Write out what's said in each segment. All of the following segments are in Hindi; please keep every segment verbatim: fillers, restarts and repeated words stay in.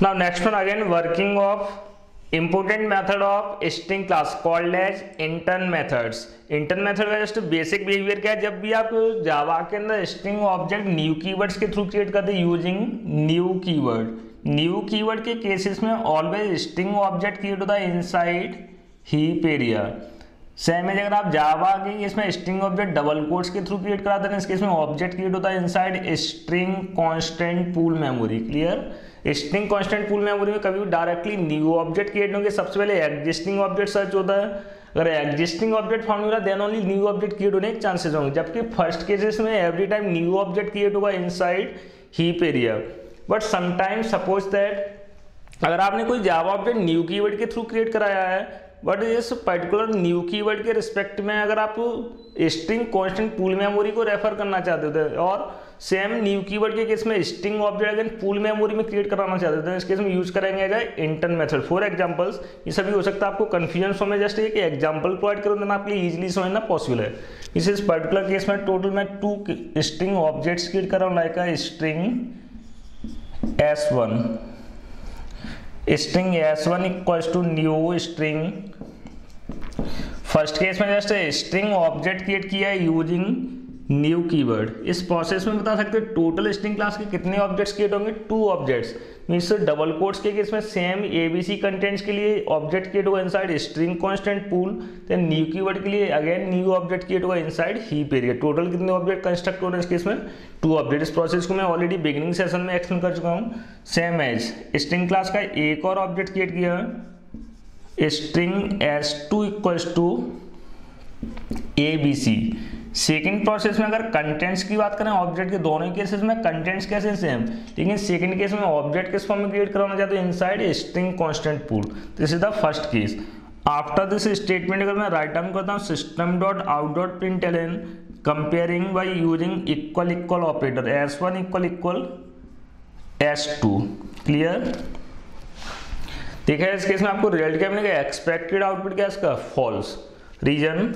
Now next one, again working of important method of string class called as intern methods. Intern method का जस्ट बेसिक बिहेवियर क्या है, जब भी आप जावा के अंदर स्ट्रिंग ऑब्जेक्ट न्यू कीवर्ड्स के थ्रू क्रिएट करते हैं using new keyword, new keyword के केसेस में ऑलवेज स्ट्रिंग ऑब्जेक्ट क्रिएट होता है इनसाइड हीप एरिया. सेम है अगर आप जावा के इसमें स्ट्रिंग ऑब्जेक्ट डबल कोट्स के थ्रू क्रिएट कराते हैं, इस केस में ऑब्जेक्ट क्रिएट होता है inside string constant pool memory. Clear, string constant pool memory में कभी डायरेक्टली न्यू ऑब्जेक्ट क्रिएट होंगे, सबसे पहले एग्जिस्टिंग ऑब्जेक्ट सर्च होता है. अगर existing object formula then only new object create होने के चांसेस होंगे, जबकि फर्स्ट केसेस में every time new object create होगा inside heap area. But sometimes suppose that अगर आपने कोई जावा ऑब्जेक्ट न्यू कीवर्ड के थ्रू क्रिएट कराया है, बट इस पर्टिकुलर न्यू कीवर्ड के रिस्पेक्ट में अगर आप स्ट्रिंग कांस्टेंट पूल मेमोरी को रेफर करना चाहते थे और सेम न्यू कीवर्ड के केस में string object again pool memory में क्रिएट कराना चाहते थे, इस केस में यूज करेंगे इंटर्न मेथड. फॉर एग्जांपल्स ये सभी हो सकता है, आपको कन्फ्यूजन हो में जस्ट एक एग्जांपल प्रोवाइड करूँ देना आपके लिए इजीली समझना पॉसिबल है. इस इस पर्टिकुलर केस में टोटल मैं टू स्ट्रिंग ऑब्जेक्ट्स क्रिएट कर रहा हूँ, like string S one string S one equals to new string. First case में जस्ट स्ट्रिंग ऑब्जेक्ट क्रिएट किया है यूजिंग न्यू कीवर्ड. इस प्रोसेस में बता सकते हैं टोटल स्ट्रिंग क्लास के कितने ऑब्जेक्ट्स क्रिएट होंगे, two objects. Means double quotes के केस में सेम एबीसी कंटेंट्स के लिए ऑब्जेक्ट क्रिएट होगा inside string constant pool, then new keyword के लिए अगेन न्यू ऑब्जेक्ट क्रिएट होगा इनसाइड हीप एरिया. टोटल कितने ऑब्जेक्ट कंस्ट्रक्ट हो रहे हैं इस केस में, टू ऑब्जेक्ट. इस प्रोसेस को मैं ऑलरेडी बिगिनिंग सेशन में एक्सप्लेन कर चुका हूँ. सेम एज स्ट्रिंग क्लास का एक और ऑब्जेक्ट क्रिएट किया string s two equals to ABC. Second process में अगर कंटेंट्स की बात करें, ऑब्जेक्ट के दोनों केसेस में कंटेंट्स कैसे सेम, लेकिन सेकेंड केस में ऑब्जेक्ट किस फॉर्म में क्रिएट कराना चाहते हैं inside string constant pool. This is the first case. After this statement अगर मैं राइट डाउन करता हूँ system dot out dot println comparing by using equal equal operator s one equal equal S two. Clear, देखा इस केस में आपको रिजल्ट क्या मिलेगा, एक्सपेक्टेड आउटपुट क्या इसका फॉल्स. रीजन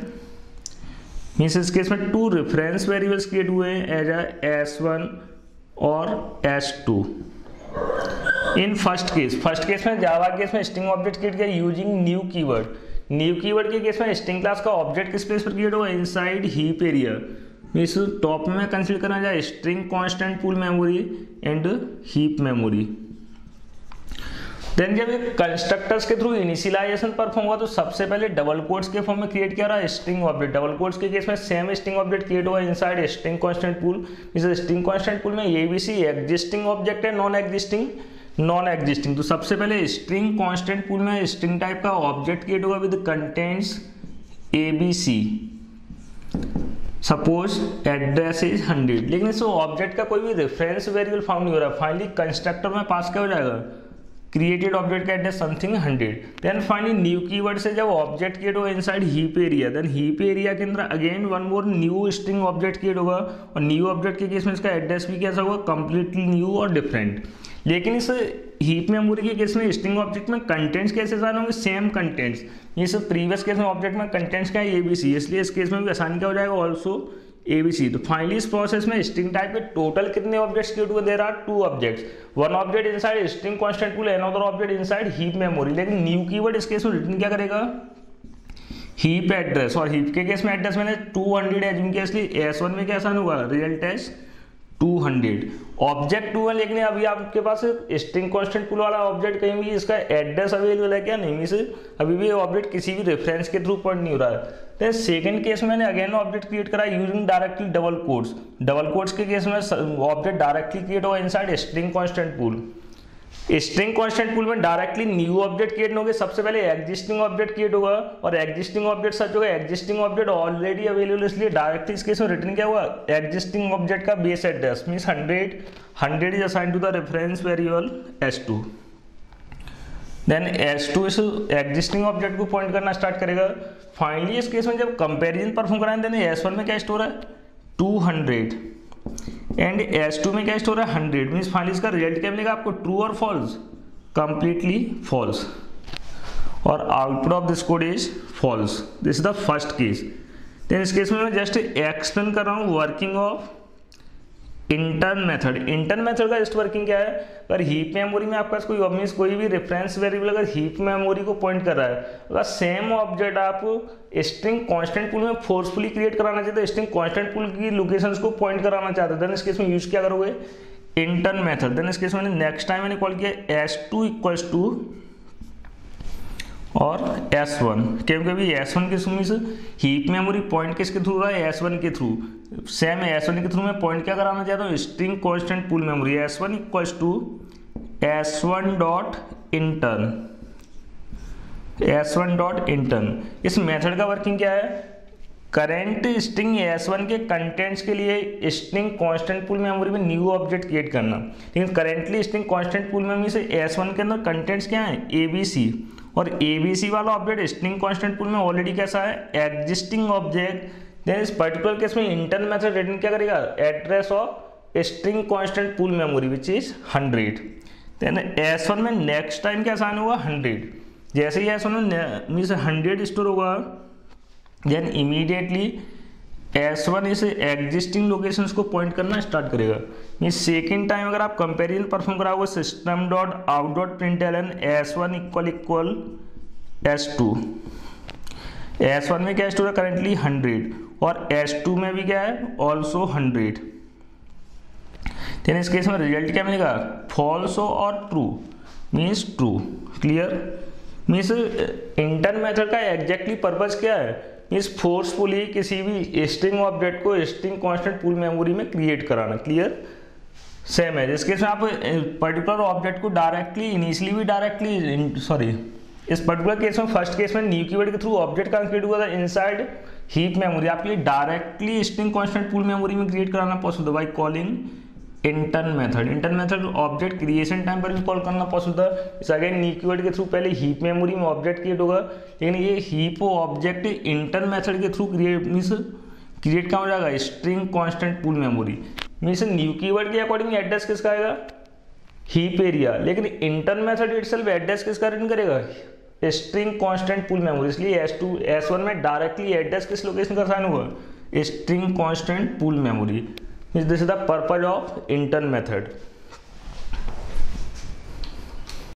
मीन्स इस केस में टू रेफरेंस वेरिएबल्स क्रिएट हुए हैं एज अ एस वन और S two. In first case first case में जावा केस में स्ट्रिंग ऑब्जेक्ट क्रिएट किया using new keyword. New keyword के केस में स्ट्रिंग क्लास का ऑब्जेक्ट किस प्लेस पर क्रिएट हुआ inside heap area. Means top में कंसिडर करना जाए string constant pool memory and heap memory. Then जब ये कंस्ट्रक्टर्स के थ्रू इनिशियलाइजेशन परफॉर्म हुआ तो सबसे पहले डबल कोट्स के फॉर्म में क्रिएट किया रहा स्ट्रिंग ऑब्जेक्ट. डबल कोट्स के केस में सेम स्ट्रिंग ऑब्जेक्ट क्रिएट हुआ inside string constant pool. Means string constant pool में एबीसी एग्जिस्टिंग ऑब्जेक्ट है, नॉन एग्जिस्टिंग नॉन एग्जिस्टिंग. तो सबसे पहले स्ट्रिंग कांस्टेंट पूल में स्ट्रिंग टाइप का ऑब्जेक्ट क्रिएट हुआ with contents ABC. Suppose address is hundred, लेकिन इस ऑब्जेक्ट का कोई भी रेफरेंस वेरिएबल फाउंड नहीं हो रहा. फाइनली कंस्ट्रक्टर में पास क्या हो जाएगा, क्रिएटेड ऑब्जेक्ट का address something hundred. Then finally new keyword से जब ऑब्जेक्ट क्रिएट होगा inside heap area, then heap area के अंदर again one more new string object create होगा और न्यू ऑब्जेक्ट के केस में इसका एड्रेस भी कैसा होगा, कंप्लीटली न्यू और डिफरेंट. लेकिन इस हीप मेमोरी के केस में स्ट्रिंग ऑब्जेक्ट में कंटेंट्स कैसे सारे होंगे, सेम कंटेंट्स. ये सब प्रीवियस केस में ऑब्जेक्ट में कंटेंट्स क्या है एबीसी, इसलिए इस केस में भी आसानी क्या हो जाएगा ऑल्सो एबीसी. तो फाइनली इस प्रोसेस में स्ट्रिंग टाइप के टोटल कितने ऑब्जेक्ट्स क्रिएट हुए, there are two objects. One object inside string constant pool and another object inside heap memory. लेकिन न्यू कीवर्ड इस केस में रिटर्न क्या करेगा, हीप एड्रेस. और हीप के केस में एड्रेस मैंने टू हंड्रेड एज्यूम किया, इसलिए एस वन में क्या आसान हुआ result as two hundred. Object to है, लेकिन अभी आपके पास स्ट्रिंग कांस्टेंट पूल वाला ऑब्जेक्ट कहीं भी इसका एड्रेस अवेलेबल है क्या, नहीं. मींस अभी भी ऑब्जेक्ट किसी भी रेफरेंस के थ्रू पॉइंट नहीं हो रहा है. देन सेकंड केस में मैंने अगेन ऑब्जेक्ट क्रिएट करा using directly double quotes. Double quotes के केस में ऑब्जेक्ट डायरेक्टली क्रिएट होगा inside string constant pool. String constant pool में डायरेक्टली न्यू ऑब्जेक्ट क्रिएट होंगे, सबसे पहले एग्जिस्टिंग ऑब्जेक्ट क्रिएट होगा और एग्जिस्टिंग ऑब्जेक्ट सर्च होगा. एग्जिस्टिंग ऑब्जेक्ट ऑलरेडी अवेलेबल, इसलिए डायरेक्टली इस केस में रिटर्न क्या हुआ, एग्जिस्टिंग ऑब्जेक्ट का base address means hundred. Hundred is assigned to the reference variable S two. Then S two इस एग्जिस्टिंग ऑब्जेक्ट को पॉइंट करना स्टार्ट करेगा. फाइनली इस केस में जब कंपेरिजन परफॉर्म कराएं देन एस वन में क्या स्टोर है two hundred and S two में क्या स्टोर है हंड्रेड. मींस फाइनली इसका रिजल्ट क्या मिलेगा आपको, ट्रू और फॉल्स, कंप्लीटली फॉल्स. और output of this code is false. This is the first case. Then इस केस में मैं जस्ट एक्सप्लेन कर रहा हूँ working of intern method, intern method का जस्ट वर्किंग क्या है, अगर हीप मेमोरी में आपके पास कोई ऑब्वियस कोई भी रेफरेंस वेरिएबल अगर हीप मेमोरी को पॉइंट कर रहा है, अगर सेम ऑब्जेक्ट आप स्ट्रिंग कांस्टेंट पूल में फोर्सफुली क्रिएट कराना चाहते हो, स्ट्रिंग कांस्टेंट पूल की लोकेशंस को पॉइंट कराना चाहते हो, देन इस केस में यूज क्या करोगे, इंटर्न मेथड। देन इस केस में नेक्स्ट टाइम मैंने कॉल किया एस टू इक्वल्स टू और एस वन, क्योंकि अभी एस वन के through means heap memory point किसके थ्रू रहा है, एस वन के थ्रू। सेम एस वन के थ्रू मैं पॉइंट क्या कराना चाहता हूँ, string constant pool memory S one equals to S one dot intern, S one dot intern. इस मेथड का वर्किंग क्या है, करेंट स्ट्रिंग एस वन के कंटेंट्स के लिए स्ट्रिंग कांस्टेंट पूल मेमोरी में न्यू ऑब्जेक्ट क्रिएट करना। लेकिन currently string constant pool memory से एस वन के अंदर कंटेंट्स क्या हैं, ए बी सी, और ए बी सी वाला ऑब्जेक्ट स्ट्रिंग कांस्टेंट पूल में ऑलरेडी कैसा है, एग्जिस्टिंग ऑब्जेक्ट। देन इस पर्टिकुलर केस में इंटर्न मेथड रिटर्न क्या करेगा, address of string constant pool memory which is hundred. Then S one में नेक्स्ट टाइम क्या साइन होगा, हंड्रेड। जैसे ही एस वन में मींस हंड्रेड स्टोर होगा, देन इमीडिएटली एस वन इसे एग्जिस्टिंग लोकेशंस को पॉइंट करना स्टार्ट करेगा। मींस सेकेंड टाइम अगर आप कंपेरिजन परफॉर्म कराओगे system dot out dot println S one equal equal S two, S one में क्या स्टोर है करेंटली हंड्रेड और एस टू में भी क्या है ऑल्सो हंड्रेड। देन इस केस में रिजल्ट क्या मिलेगा, फॉल्स और true, means true. Clear, means intern method का एग्जैक्टली पर्पज क्या है, मींस फोर्सफुली किसी भी स्ट्रिंग ऑब्जेक्ट को स्ट्रिंग कांस्टेंट पूल मेमोरी में क्रिएट कराना। क्लियर, सेम है जिस केस में आप पर्टिकुलर ऑब्जेक्ट को डायरेक्टली इनिशियली भी डायरेक्टली सॉरी इस पर्टिकुलर केस में फर्स्ट केस में न्यू कीवर्ड के थ्रू ऑब्जेक्ट का क्रिएट हुआ था इनसाइड हीप मेमोरी, आपके लिए directly string constant pool memory में क्रिएट कराना पॉसिबल था by calling intern method. Intern method object creation time पर भी कॉल करना पॉसिबल था। इस अगेन न्यू कीवर्ड के थ्रू पहले हीप मेमोरी में ऑब्जेक्ट क्रिएट होगा, लेकिन ये हीप ऑब्जेक्ट इंटर्न मेथड के थ्रू क्रिएट मींस क्रिएट क्या हो जाएगा, string constant pool memory. Means new keyword के अकॉर्डिंग एड्रेस किसका आएगा, हीप एरिया, लेकिन इंटर्न मेथड इटसेल्फ एड्रेस किसका रिटर्न करेगा, स्ट्रिंग कांस्टेंट पूल मेमोरी। इसलिए एस टू एस वन में डायरेक्टली एड्रेस किस लोकेशन का साइन हुआ, string constant pool memory. This is the purpose of intern method.